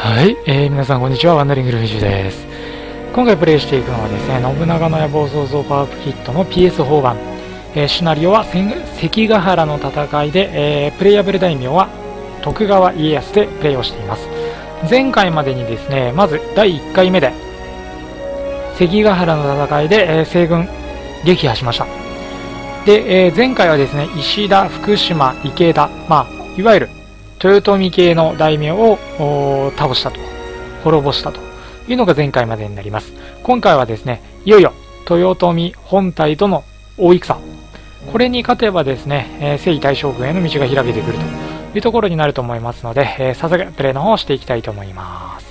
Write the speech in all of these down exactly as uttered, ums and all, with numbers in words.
はい、えー、皆さんこんにちは、ワンダリングルフィッシュです。今回プレイしていくのはですね、信長の野望創造パワーアップキットの ピーエスフォー 版、えー、シナリオは関ヶ原の戦いで、えー、プレイヤブル大名は徳川家康でプレイをしています。前回までにですね、まずだいいっかいめで関ヶ原の戦いで、えー、西軍撃破しました。で、えー、前回はですね、石田、福島、池田、まあ、いわゆる豊臣系の大名を倒したと、滅ぼしたというのが前回までになります。今回はですね、いよいよ豊臣本体との大戦、これに勝てばですね、えー、征夷大将軍への道が開けてくるというところになると思いますので、えー、早速プレイの方をしていきたいと思います。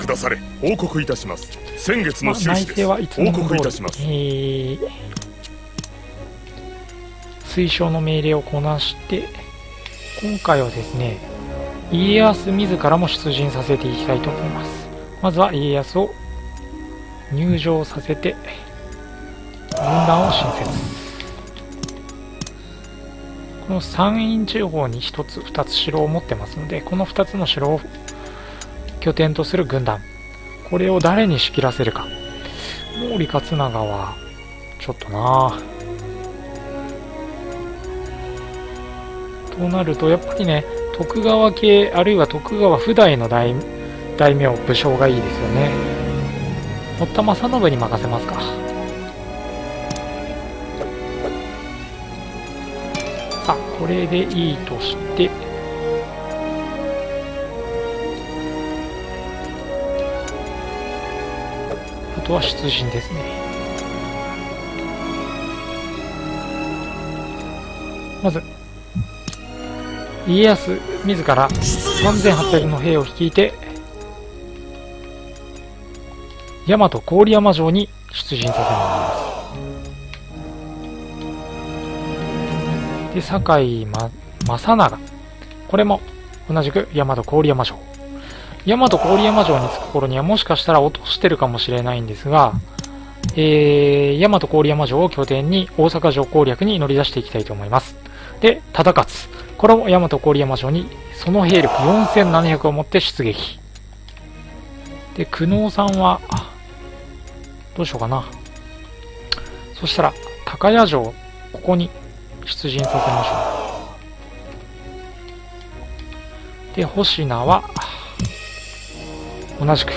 くだされ、報告いたします。先月の収支です。報告いたします。えー、推奨の命令をこなして、今回はですね、家康自らも出陣させていきたいと思います。まずは家康を入城させて分断を新設。この山陰地方にひとつふたつ城を持ってますので、このふたつの城を拠点とする軍団、これを誰に仕切らせるか。毛利勝長はちょっとなとなると、やっぱりね、徳川系あるいは徳川譜代の 大, 大名武将がいいですよね。堀田正信に任せますか。さあ、これでいいとして、あとは出陣ですね。まず家康自らさんぜんはっぴゃくの兵を率いて大和郡山城に出陣させます。で、堺、ま、正長、これも同じく大和郡山城。大和郡山城に着く頃にはもしかしたら落としてるかもしれないんですが、えー、大和郡山城を拠点に大阪城攻略に乗り出していきたいと思います。で、忠勝、これも大和郡山城にその兵力よんせんななひゃくを持って出撃。で、久能さんはどうしようかな。そしたら高屋城、ここに出陣させましょう。で、保科は同じく。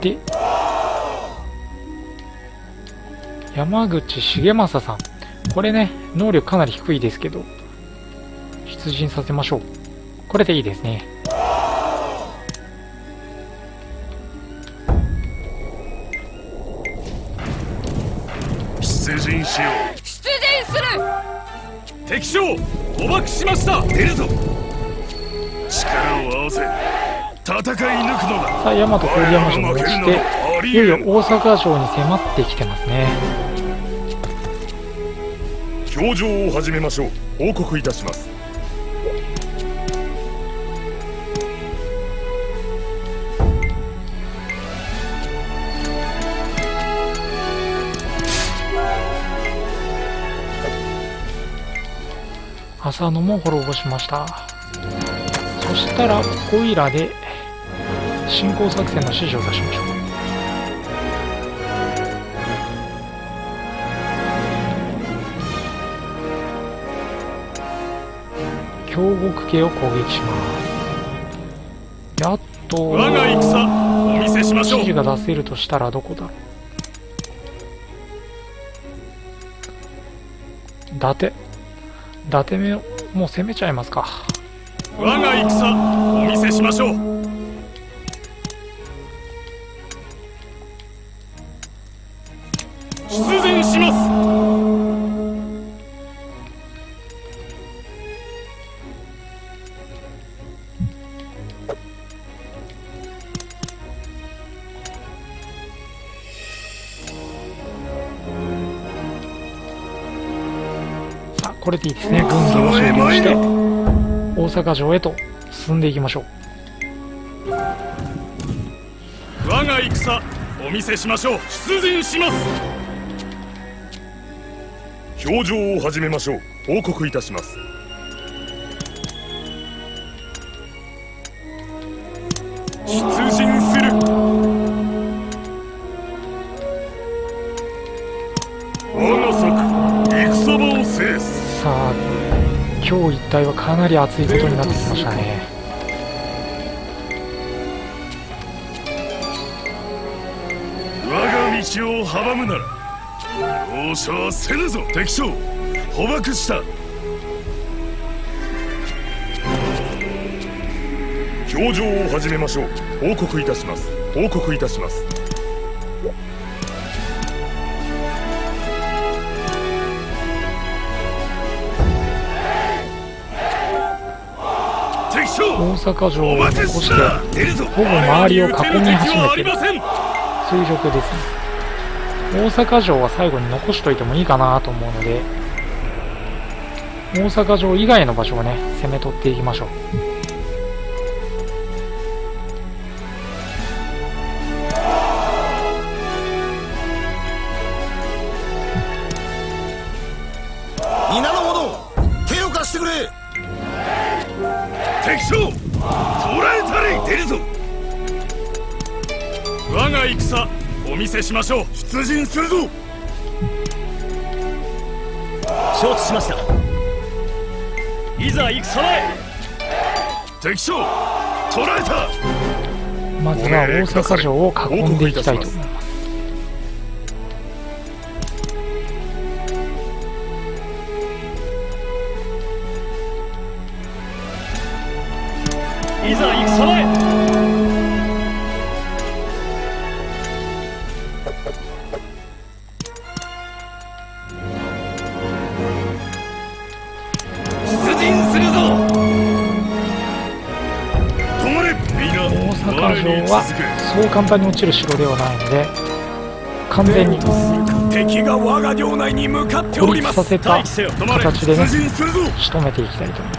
で、山口重政さん、これね、能力かなり低いですけど出陣させましょう。これでいいですね。出陣しよう。出陣する。敵将捕獲しました。出るぞ。力を合わせ戦い抜くのだ。さあ、大和郡山城に落ちて、いよいよ大阪城に迫ってきてますね。表情を始めましょう。報告いたします。浅野も滅ぼしました。そしたらこいらで進行作戦の指示を出しましょう。京極家を攻撃します。やっと我が戦お見せしましょう。指示が出せるとしたらどこだろう。伊達、伊達目をもう攻めちゃいますか。我が戦お見せしましょう。出陣します。これでいいですね。軍議を終了して大阪城へと進んでいきましょう。我が戦お見せしましょう。出陣します。表情を始めましょう。報告いたします。出陣する。我が策戦場を制す。さあ今日一帯はかなり熱いことになってきましたね。道を阻むなら容赦はせぬぞ。敵将捕獲した。表情を始めましょう。報告いたします。報告いたします。敵将大阪城を残してほぼ周りを囲み始めているそういう状況ですね。大阪城は最後に残しといてもいいかなと思うので、大阪城以外の場所をね攻め取っていきましょう。皆の者手を貸してくれ。敵将捕らえたり出るぞ。我が戦お見せしましょう。出陣するぞ。承知しました。いざ戦へ。敵将捕らえた。まずは大阪城を囲んでいきたいと思います。いざ戦へ。そう簡単に落ちる城ではないので、完全に孤立させた形でね仕留めていきたいと思いま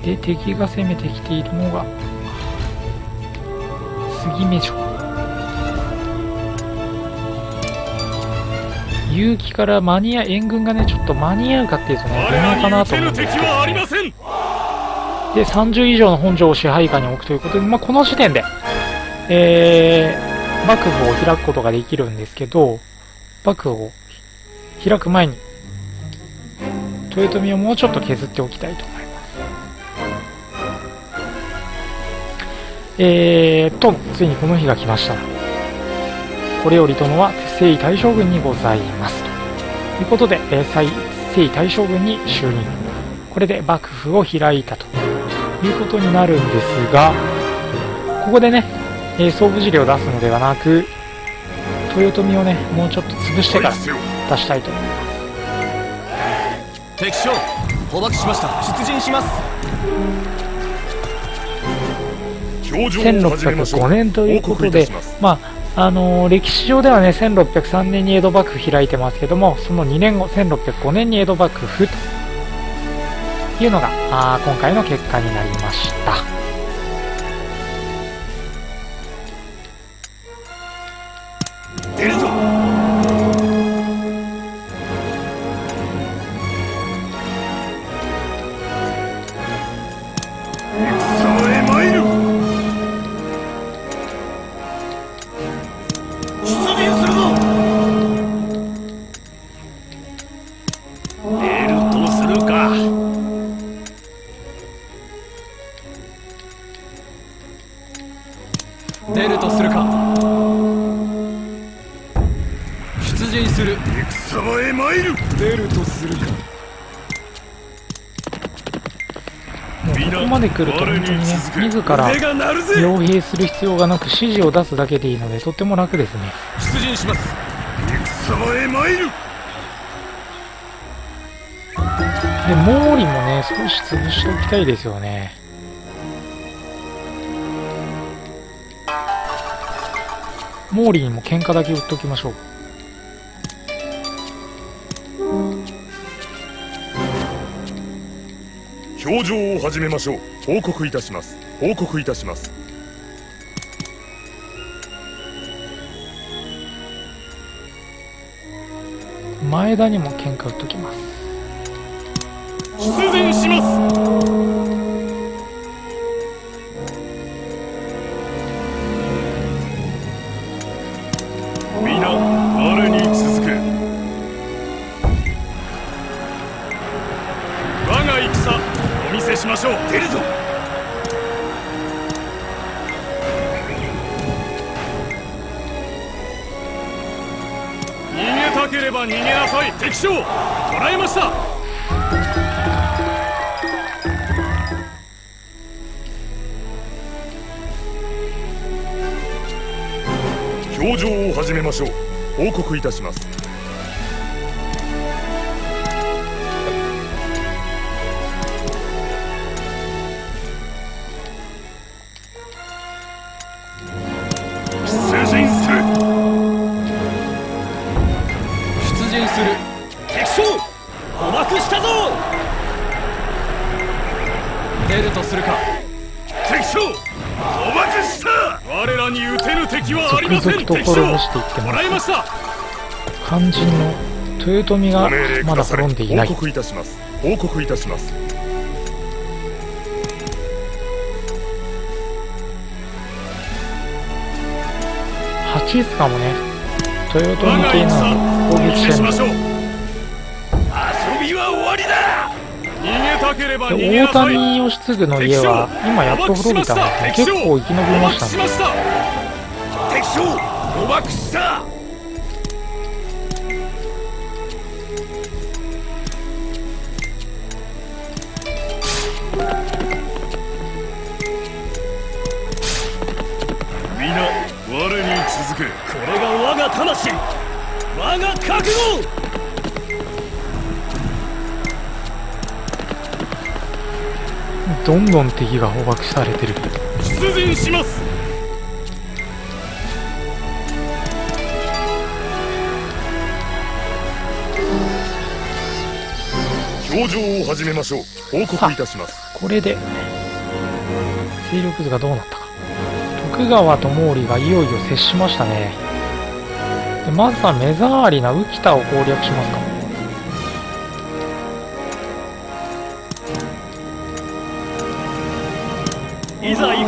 す。で敵が攻めてきているのが杉目城。勇気から間に合援軍がねちょっと間に合うかっていうとね微妙かなと思うんですけど、でさんじゅう以上の本城を支配下に置くということで、まあ、この時点で、えー、幕府を開くことができるんですけど、幕府を開く前に豊臣をもうちょっと削っておきたいと思います。えー、とついにこの日が来ました。これより殿は征夷大将軍にございますということで、えー、征夷大将軍に就任。これで幕府を開いたということになるんですが、ここでね、えー、総武尻を出すのではなく豊臣をねもうちょっと潰してから出したいと思います。敵将捕獲しました。出陣します。せんろっぴゃくごねんということで、まああのー、歴史上ではねせんろっぴゃくさんねんに江戸幕府開いてますけども、そのにねんごせんろっぴゃくごねんに江戸幕府というのがあ今回の結果になりました。出るぞ。来ると本当にね自ら傭兵する必要がなく指示を出すだけでいいのでとっても楽ですね。出陣します。戦へ参る。で毛利もね少し潰しておきたいですよね。モーリーにも喧嘩だけ売っときましょう。表情を始めましょう。報告いたします。報告いたします。前田にも喧嘩売っときます。出陣します。表情を始めましょう。報告いたします。出陣する。出陣する。敵将捕獲したぞ。出るとするか。敵将捕獲した。我らに撃てる敵はありません。敵将捕らえました。肝心の豊臣がまだ滅んでいない。報告いたします。報告いたします。蜂須賀もね、豊臣系の攻撃戦で遊びは終わりだ。大谷義次の家は今やっと滅びたんだけど、結構生き延びましたね。敵将捕獲した。皆我に続く。これが我が魂、我が覚悟。どんどん敵が捕獲されてる。出陣します。表情を始めましょう。報告いたします。これで勢力図がどうなったか。徳川と毛利がいよいよ接しましたね。でまずは目障りな宇喜田を攻略しますか。いざ戦へ。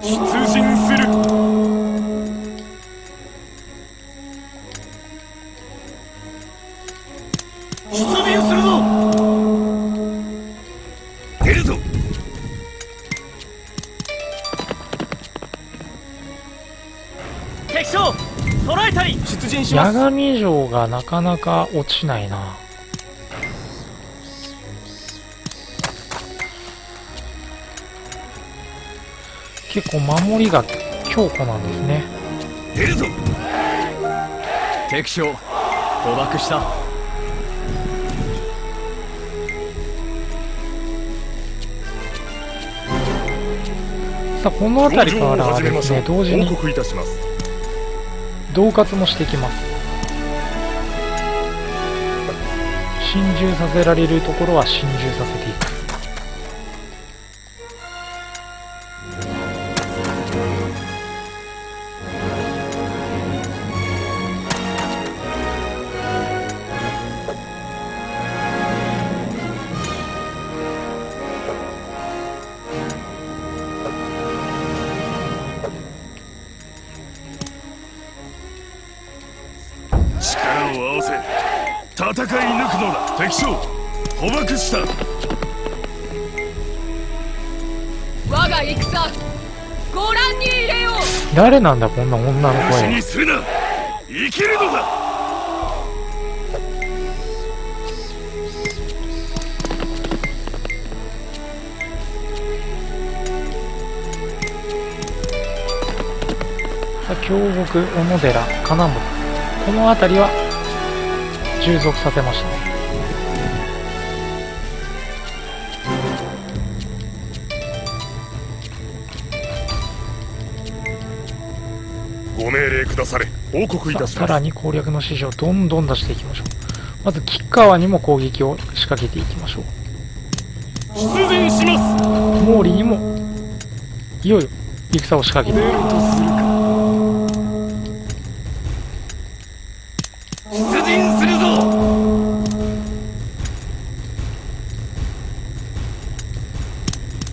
出陣する。出陣するぞ。出るぞ。敵将捕らえたり。出陣します。八神城がなかなか落ちないな。結構守りが強固なんですね。出るぞ。敵将捕獲した。さあこの辺りからはですね、同時に恫喝もしていきます。侵入させられるところは侵入させていく。誰なんだこんな女の声。無視するな。生きるのだ。さあ京極、小野寺、金森、この辺りは従属させましたね。ご命令くだされ。報告いたします。 さ, さらに攻略の指示をどんどん出していきましょう。まず吉川にも攻撃を仕掛けていきましょう。出陣します。毛利にもいよいよ戦を仕掛けていきます。出陣するぞ。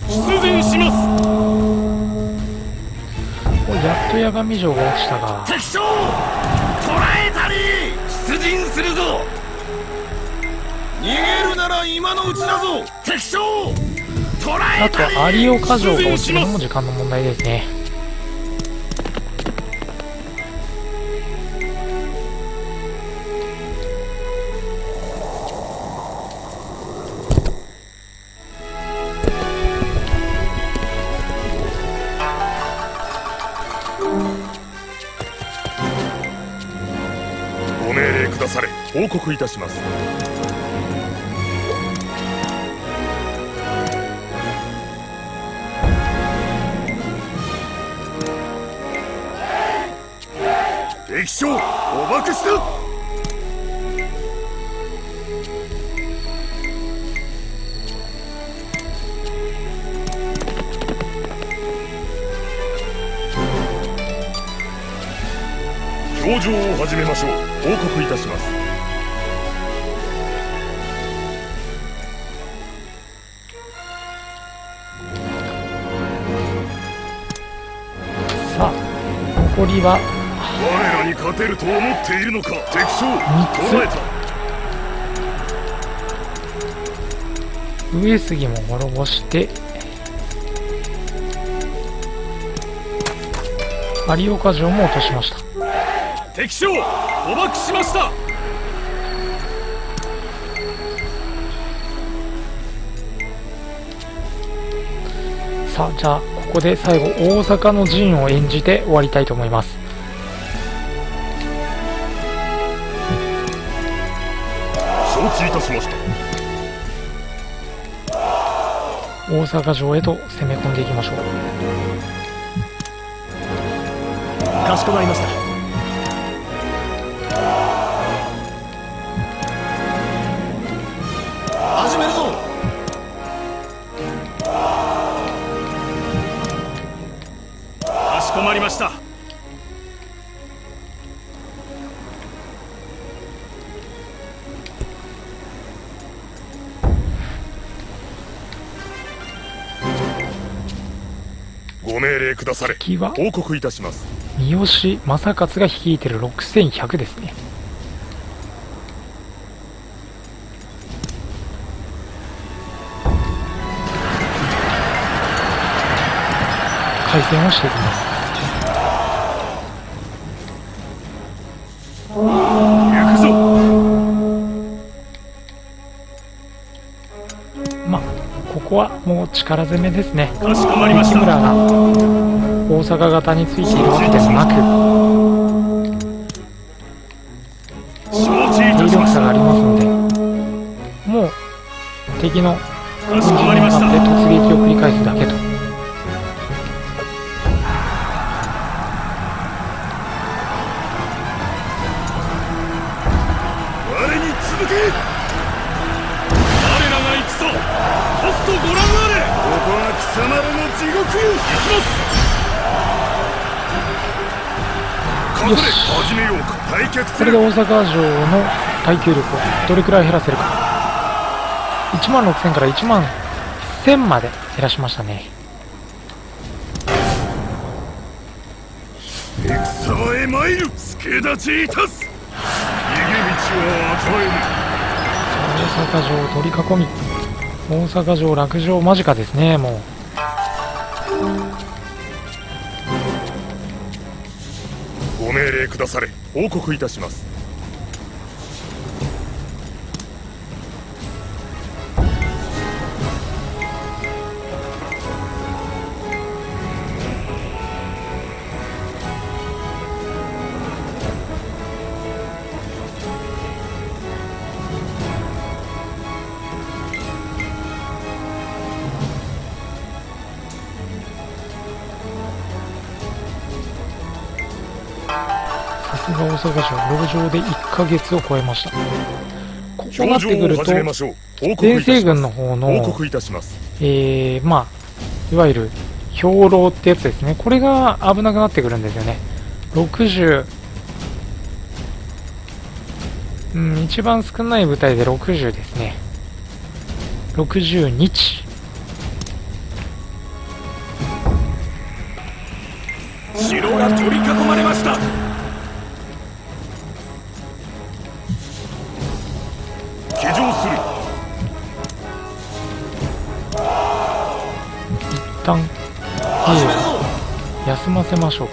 出陣します。やっと八神城が落ちたが。敵将捕らえたり。出陣するぞ。逃げるなら今のうちだぞ。敵将捕らえたり。あと有岡城が落ちるのも時間の問題ですね。ご命令くだされ。報告いたします。敵将お化けした。表情を始めましょう。報告いたします。さあ残りは我らに勝てると思っているのか。敵将捕らえた。上杉も滅ぼして有岡城も落としました。敵将捕獲しました。さあじゃあここで最後大阪の陣を演じて終わりたいと思います。いたしました。大阪城へと攻め込んでいきましょう。かしこまりました。始めるぞ。かしこまりました。ご命令くだされ。報告いたします。三好正勝が率いてるろくせんひゃくですね。開戦をしていきます。行くぞ。まあここはもう力攻めですね。かしこまりました。木村が大阪方についているわけでもなく、有力者がありますので、もう敵の軍事に向かって突撃を繰り返すだけと。我に続け。我らが戦ととご覧あれ。ここは貴様らの地獄よ。行きます。よし、これで大阪城の耐久力をどれくらい減らせるか。いちまんろくせんからいちまんせんまで減らしましたね。戦へ参る。助太刀いたす。逃げ道を与えぬ。大阪城を取り囲み、大阪城落城間近ですね。もうご命令くだされ。報告いたします。が大阪市は籠城でいっかげつを超えました。こうなってくると伝西軍の方の、えー、まあいわゆる兵糧ってやつですね。これが危なくなってくるんですよね。ろくじゅう、うん、一番少ない部隊でろくじゅうですね。ろくじゅうにち。城が取り囲まれました。騎乗する。一旦兵を休ませましょう。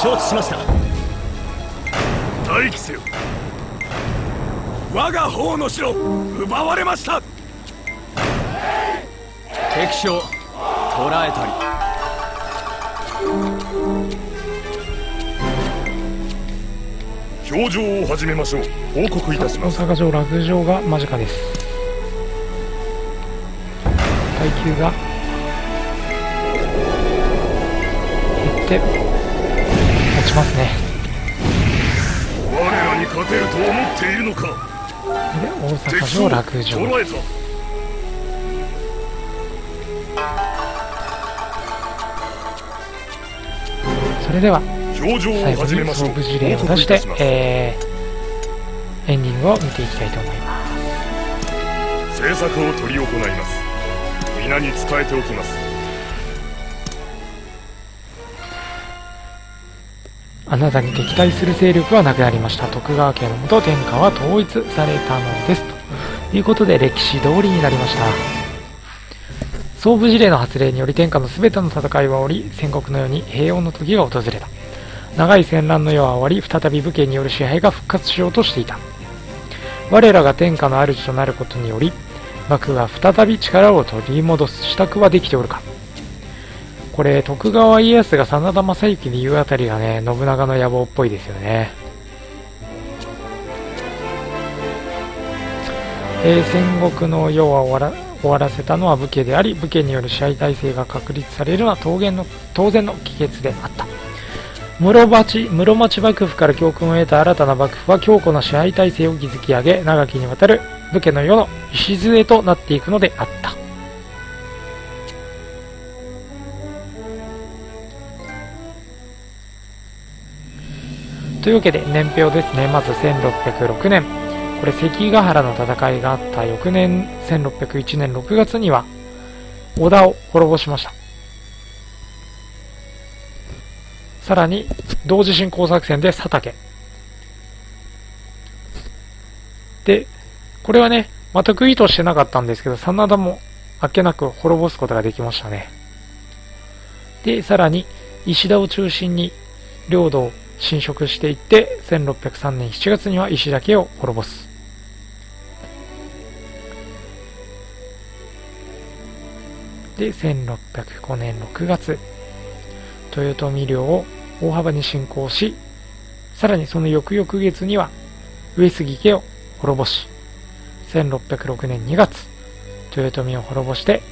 承知しました。待機せよ。我が方の城奪われました。敵将捕らえたり。表情を始めましょう。報告いたします。大阪城落城が間近です。階級が減ってしますね。我らに勝てると思っているのか。で、大阪城落城。それでは最後に総武事例を出して、えー、エンディングを見ていきたいと思います。政策を取り行います。皆に伝えておきます。あなたに敵対する勢力はなくなりました。徳川家のもと天下は統一されたのです。ということで歴史通りになりました。総武事例の発令により天下の全ての戦いは終わり、戦国のように平穏の時が訪れた。長い戦乱の世は終わり、再び武家による支配が復活しようとしていた。我らが天下の主となることにより、幕府が再び力を取り戻す支度はできておるか。これ徳川家康が真田昌幸に言うあたりがね、信長の野望っぽいですよね。えー、戦国の世は終わら、終わらせたのは武家であり、武家による支配体制が確立されるのは当然の、当然の帰結であった。室町、室町幕府から教訓を得た新たな幕府は強固な支配体制を築き上げ、長きにわたる武家の世の礎となっていくのであった。というわけで年表ですね。まずせんろっぴゃくろくねん、これ関ヶ原の戦いがあった翌年せんろっぴゃくいちねんろくがつには織田を滅ぼしました。さらに同時進行作戦で佐竹で、これはね全く意図してなかったんですけど真田もあっけなく滅ぼすことができましたね。でさらに石田を中心に領土を侵食していってせんろっぴゃくさんねんしちがつには石田家を滅ぼす。でせんろっぴゃくごねんろくがつ、豊臣領を大幅に侵攻し、さらにその翌々月には上杉家を滅ぼし、せんろっぴゃくろくねんにがつ豊臣を滅ぼして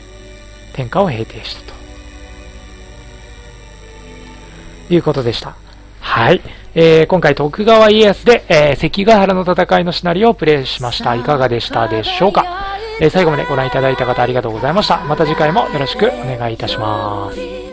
天下を平定したということでした。はい、えー、今回徳川家康で、えー、関ヶ原の戦いのシナリオをプレイしました。いかがでしたでしょうか。えー、最後までご覧いただいた方ありがとうございました。また次回もよろしくお願いいたします。